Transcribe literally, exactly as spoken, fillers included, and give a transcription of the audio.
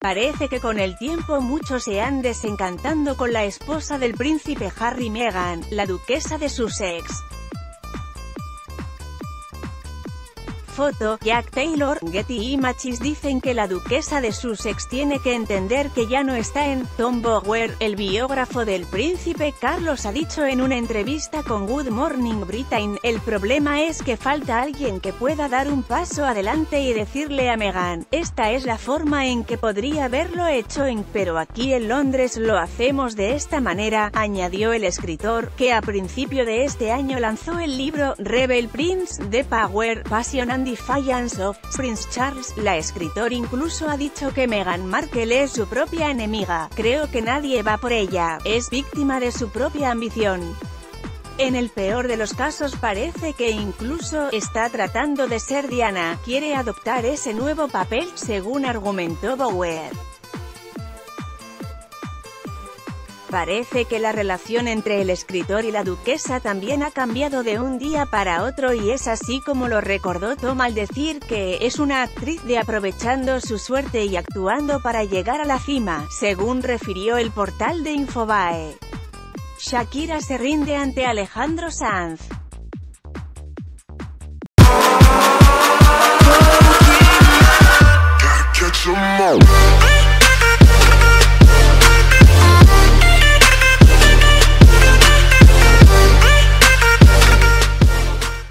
Parece que con el tiempo muchos se han desencantando con la esposa del príncipe Harry, Meghan, la duquesa de Sussex. Foto, Jack Taylor, Getty Images. Dicen que la duquesa de Sussex tiene que entender que ya no está en. Tom Bower, el biógrafo del príncipe Carlos, ha dicho en una entrevista con Good Morning Britain, el problema es que falta alguien que pueda dar un paso adelante y decirle a Meghan, esta es la forma en que podría haberlo hecho en, pero aquí en Londres lo hacemos de esta manera, añadió el escritor, que a principio de este año lanzó el libro, Rebel Prince, de Power, apasionante Defiance of Prince Charles. La escritora incluso ha dicho que Meghan Markle es su propia enemiga. Creo que nadie va por ella, es víctima de su propia ambición. En el peor de los casos parece que incluso está tratando de ser Diana, quiere adoptar ese nuevo papel, según argumentó Bower. Parece que la relación entre el escritor y la duquesa también ha cambiado de un día para otro, y es así como lo recordó Tom al decir que es una actriz de aprovechando su suerte y actuando para llegar a la cima, según refirió el portal de Infobae. Shakira se rinde ante Alejandro Sanz.